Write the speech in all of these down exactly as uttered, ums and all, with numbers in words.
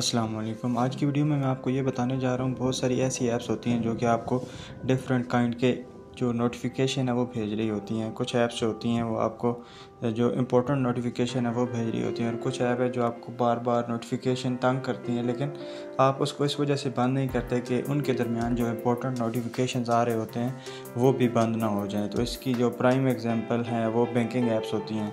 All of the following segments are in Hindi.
अस्सलाम वालेकुम। आज की वीडियो में मैं आपको ये बताने जा रहा हूँ, बहुत सारी ऐसी ऐप्स होती हैं जो कि आपको डिफरेंट काइंड के जो नोटिफिकेशन है वो भेज रही होती हैं। कुछ ऐप्स होती हैं वो आपको जो इम्पोर्टेंट नोटिफिकेशन है वो भेज रही होती हैं, और कुछ ऐप है जो आपको बार बार नोटिफिकेशन तंग करती हैं, लेकिन आप उसको इस वजह से बंद नहीं करते कि उनके दरमियान जो इम्पोर्टेंट नोटिफिकेशन आ रहे होते हैं वो भी बंद ना हो जाए। तो इसकी जो प्राइम एग्जाम्पल है वो बैंकिंग ऐप्स होती हैं।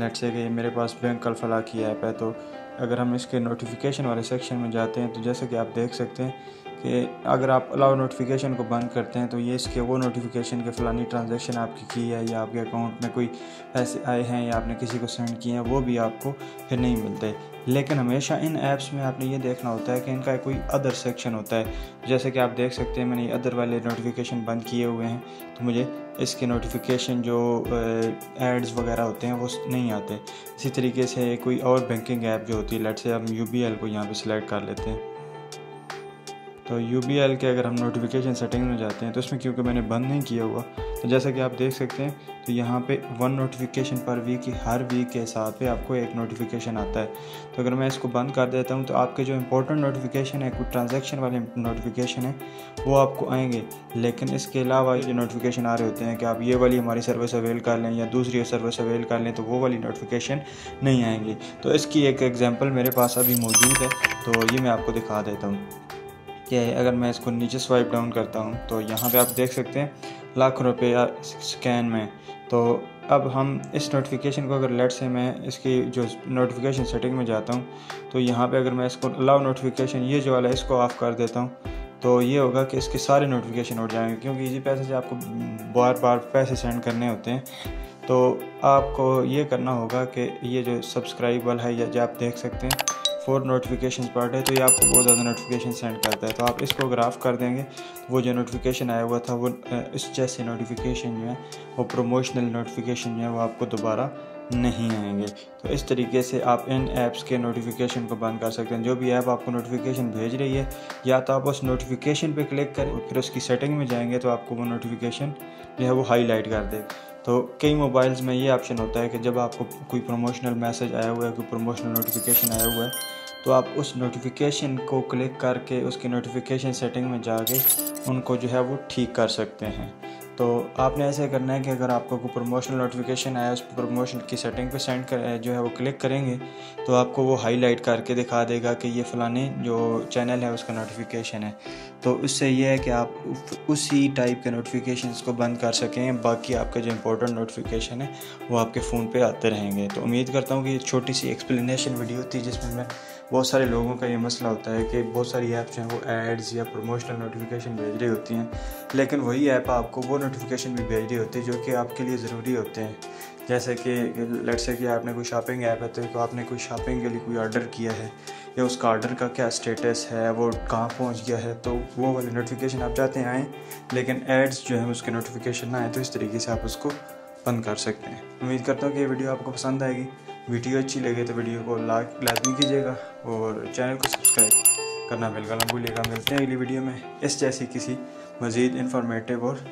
लेट्स से कि मेरे पास बैंक अल्फला की ऐप है, तो अगर हम इसके नोटिफिकेशन वाले सेक्शन में जाते हैं तो जैसे कि आप देख सकते हैं कि अगर आप अलाउ नोटिफिकेशन को बंद करते हैं तो ये इसके वो नोटिफिकेशन के फ़लानी ट्रांजैक्शन आपकी की है, या आपके अकाउंट में कोई पैसे आए हैं, या आपने किसी को सेंड किए हैं, वो भी आपको फिर नहीं मिलते। लेकिन हमेशा इन ऐप्स में आपने ये देखना होता है कि इनका कोई अदर सेक्शन होता है। जैसे कि आप देख सकते हैं मैंने ये अदर वाले नोटिफिकेशन बंद किए हुए हैं, तो मुझे इसके नोटिफिकेशन जो एड्स वगैरह होते हैं वो नहीं आते। इसी तरीके से कोई और बैंकिंग ऐप जो होती है, लेट्स से हम यू बी एल को यहाँ पर सिलेक्ट कर लेते हैं। तो यू बी एल के अगर हम नोटिफिकेशन सेटिंग में जाते हैं तो इसमें क्योंकि मैंने बंद नहीं किया हुआ, तो जैसा कि आप देख सकते हैं तो यहाँ पे वन नोटिफिकेशन पर वीक की हर वीक के हिसाब पे आपको एक नोटिफिकेशन आता है। तो अगर मैं इसको बंद कर देता हूँ तो आपके जो इंपॉर्टेंट नोटिफिकेशन है, कुछ ट्रांजैक्शन वाले नोटिफिकेशन है वो आपको आएंगे, लेकिन इसके अलावा ये नोटिफिकेशन आ रहे होते हैं कि आप ये वाली हमारी सर्विस अवेल कर लें या दूसरी सर्विस अवेल कर लें, तो वो वाली नोटिफिकेशन नहीं आएंगी। तो इसकी एक एग्जाम्पल मेरे पास अभी मौजूद है, तो ये मैं आपको दिखा देता हूँ। क्या है, अगर मैं इसको नीचे स्वाइप डाउन करता हूँ तो यहाँ पे आप देख सकते हैं लाख रुपया स्कैन में। तो अब हम इस नोटिफिकेशन को अगर लेट से मैं इसकी जो नोटिफिकेशन सेटिंग में जाता हूँ तो यहाँ पे अगर मैं इसको अलाउ नोटिफिकेशन ये जो वाला इसको ऑफ कर देता हूँ तो ये होगा कि इसके सारे नोटिफिकेशन उठ जाएंगे, क्योंकि इसी पैसे से आपको बार बार पैसे सेंड करने होते हैं। तो आपको ये करना होगा कि ये जो सब्सक्राइबल है, या आप देख सकते हैं फोर नोटिफिकेशन पर डे, तो ये आपको बहुत ज़्यादा नोटिफिकेशन सेंड करता है। तो आप इसको ग्राफ कर देंगे, वो जो नोटिफिकेशन आया हुआ था वो इस जैसे नोटिफिकेशन जो है वो प्रोमोशनल नोटिफिकेशन जो है वो आपको दोबारा नहीं आएंगे। तो इस तरीके से आप इन ऐप्स के नोटिफिकेशन को बंद कर सकते हैं। जो भी ऐप आपको नोटिफिकेशन भेज रही है, या तो आप उस नोटिफिकेशन पे क्लिक करें और फिर उसकी सेटिंग में जाएंगे तो आपको वो नोटिफिकेशन जो है वो हाईलाइट कर दे। तो कई मोबाइल्स में ये ऑप्शन होता है कि जब आपको कोई प्रमोशनल मैसेज आया हुआ है, कोई प्रमोशनल नोटिफिकेशन आया हुआ है, तो आप उस नोटिफिकेशन को क्लिक करके उसकी नोटिफिकेशन सेटिंग में जाके उनको जो है वो ठीक कर सकते हैं। तो आपने ऐसे करना है कि अगर आपको कोई प्रमोशनल नोटिफिकेशन आया, उस प्रमोशन की सेटिंग पे सेंड कर जो है वो क्लिक करेंगे तो आपको वो हाईलाइट करके दिखा देगा कि ये फ़लाने जो चैनल है उसका नोटिफिकेशन है। तो उससे ये है कि आप उसी टाइप के नोटिफिकेशंस को बंद कर सकें, बाकी आपके जो इंपॉर्टेंट नोटिफिकेशन है वो आपके फ़ोन पे आते रहेंगे। तो उम्मीद करता हूँ कि ये छोटी सी एक्सप्लेनेशन वीडियो थी, जिसमें मैं बहुत सारे लोगों का ये मसला होता है कि बहुत सारी ऐप्स हैं वो एड्स या प्रमोशनल नोटिफिकेशन भेज रही होती हैं, लेकिन वही ऐप आपको वो नोटिफिकेशन भी भेज रही होती है जो कि आपके लिए ज़रूरी होते हैं। जैसे कि लेट्स से कि आपने कोई शॉपिंग ऐप है, तो आपने कोई शॉपिंग के लिए कोई ऑर्डर किया है, या उसका ऑर्डर का क्या स्टेटस है, वो कहाँ पहुँच गया है, तो वो वाली नोटिफिकेशन आप चाहते हैं आएँ, लेकिन एड्स जो है उसके नोटिफिकेशन ना आए, तो इस तरीके से आप उसको बंद कर सकते हैं। उम्मीद करता हूँ कि ये वीडियो आपको पसंद आएगी। वीडियो अच्छी लगे तो वीडियो को लाइक लाजमी कीजिएगा और चैनल को सब्सक्राइब करना बिल्कुल ना भूलिएगा। मिलते हैं अगली वीडियो में इस जैसी किसी मज़ीद इंफॉर्मेटिव और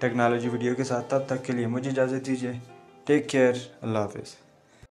टेक्नोलॉजी वीडियो के साथ। तब तक के लिए मुझे इजाज़त दीजिए। Take care. अल्लाह हाफिज़।